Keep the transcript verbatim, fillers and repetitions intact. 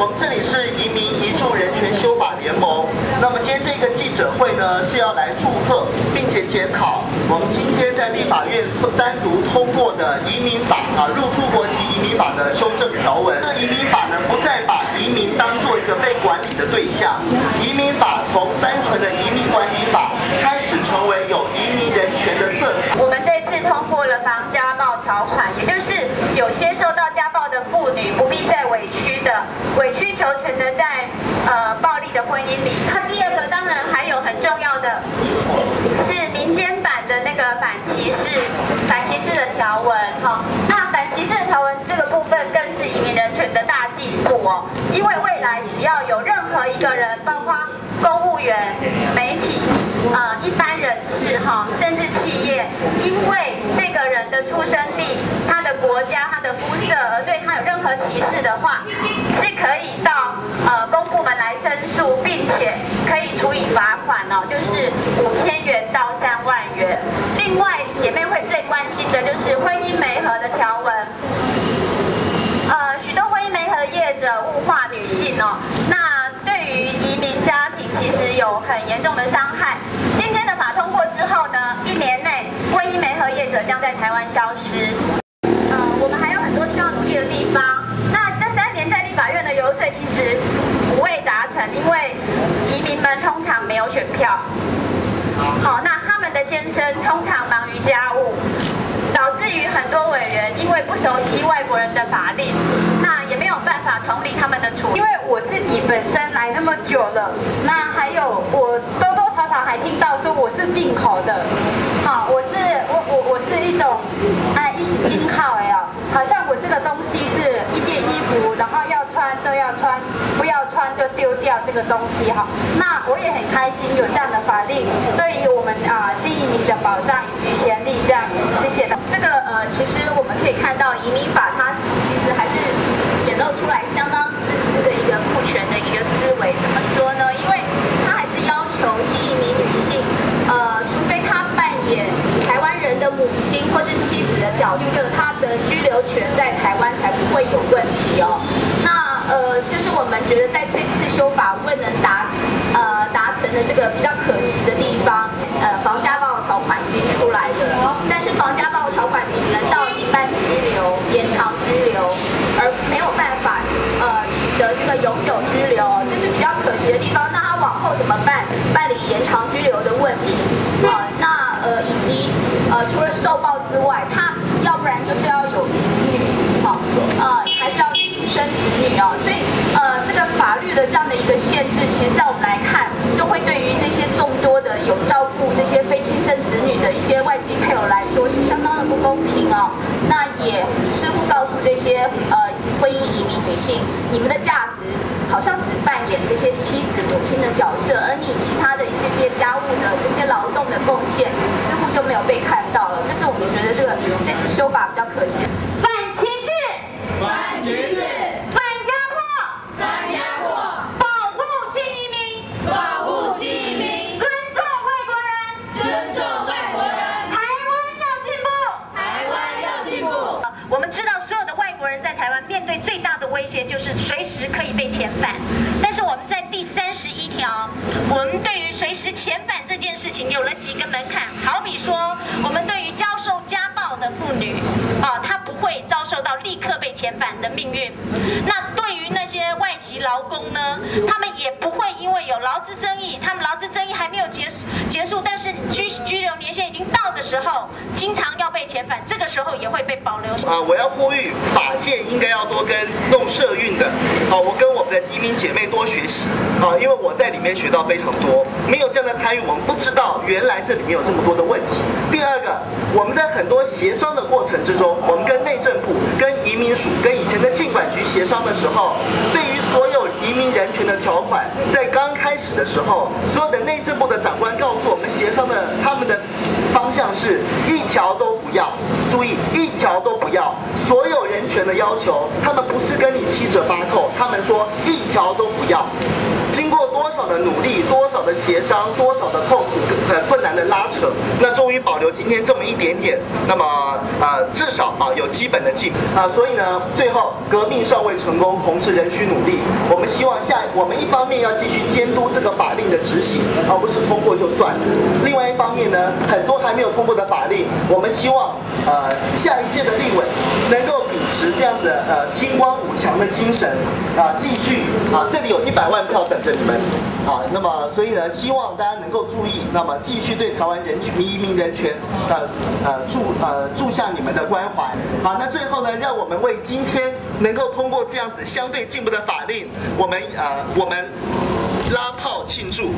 我们这里是移民移住人权修法联盟。那么今天这个记者会呢，是要来祝贺并且检讨我们今天在立法院三读通过的移民法啊，入出国及移民法的修正条文。那移民法呢，不再把移民当做一个被管理的对象。移民法从单纯的移民管理法开始，成为有移民人权的色彩。我们这次通过了防家暴条款，也就是有些受到家暴的妇女不必再委屈的。 委曲求全的在呃暴力的婚姻里，那第二个当然还有很重要的是民间版的那个反歧视反歧视的条文哈、哦。那反歧视的条文这个部分更是移民人权的大进步哦，因为未来只要有任何一个人，包括公务员、媒体、呃一般人士哈、哦，甚至企业，因为这个人的出生地、他的国家、他的肤色而对他有任何歧视的话。 可以到呃公部门来申诉，并且可以处以罚款哦，就是五千元到三万元。另外，姐妹会最关心的就是婚姻媒合的条文。呃，许多婚姻媒合的业者物化女性哦，那对于移民家庭其实有很严重的伤害。今天的法通过之后呢，一年内婚姻媒合业者将在台湾消失。 因为移民们通常没有选票，好，那他们的先生通常忙于家务，导致于很多委员因为不熟悉外国人的法令，那也没有办法同理他们的处境。因为我自己本身来那么久了，那还有我多多少少还听到说我是进口的，好，我是我我我是一种哎一时进口哎呀，好像我这个东西是一件衣服，然后要穿都要穿，不要穿就丢。 这个东西哈，那我也很开心有这样的法令，对于我们啊新移民的保障以及权利这样，谢谢。这个呃，其实我们可以看到移民法它其实还是显露出来相当自私的一个父权的一个思维。怎么说呢？因为它还是要求新移民女性，呃，除非她扮演台湾人的母亲或是妻子的角色，她的居留权在台湾才不会有问题哦。那 呃，这、就是我们觉得在这次修法未能达呃达成的这个比较可惜的地方。呃，防家暴条款已经出来了，但是防家暴条款只能到一般居留、延长居留，而没有办法呃取得这个永久居留，这是比较可惜的地方。那他往后怎么办？办理延长居留的问题啊、呃，那呃以及呃除了受暴之外，他要不然就是要有子女，好、哦，呃还是要。 生子女哦，所以呃，这个法律的这样的一个限制，其实在我们来看，都会对于这些众多的有照顾这些非亲生子女的一些外籍配偶来说，是相当的不公平哦。那也似乎告诉这些呃婚姻移民女性，你们的价值好像只扮演这些妻子、母亲的角色，而你其他的这些家务的这些劳动的贡献，似乎就没有被看到了。这是我们觉得这个这次修法比较可惜。反歧视，反歧视。 威胁就是随时可以被遣返，但是我们在第三十一条，我们对于随时遣返这件事情有了几个门槛。好比说，我们对于遭受家暴的妇女，啊、哦，她不会遭受到立刻被遣返的命运。那对于那些外籍劳工呢，他们也不会因为有劳资争议，他们劳资争议还没有结束结束，但是居居留年限已经到的时候，经常要被遣返，这个时候也会被保留。啊，我要呼吁法界应该要多跟。 弄社运的，好，我跟我们的移民姐妹多学习，啊，因为我在里面学到非常多。没有这样的参与，我们不知道原来这里面有这么多的问题。第二个，我们在很多协商的过程之中，我们跟内政部、跟移民署、跟以前的进管局协商的时候，对于所有移民人权的条款，在刚开始的时候，所有的内政部的长官告诉我们协商的他们的方向是一条都不要，注意一条都不要，所有人权的要求，他们不是。 跟你七折八扣，他们说一条都不要。经过多少的努力，多少的协商，多少的痛苦，很困难的拉扯，那终于保留今天这么一点点。那么呃，至少啊、呃、有基本的进步啊、呃，所以呢，最后革命尚未成功，同志仍需努力。我们希望下，我们一方面要继续监督这个法令的执行，而不是通过就算；另外一方面呢，很多还没有通过的法令，我们希望呃下一届的立委能够秉持这样子呃星光五强的精神啊、呃，继续啊、呃，这里有一百万票等着你们啊、呃。那么所以呢，希望大家能够注意，那么继续对台湾人权、移民人权呃呃注呃注下你们的关怀。好，那最后呢，让我们为今天能够通过这样子相对进步的法令，我们呃我们拉炮庆祝。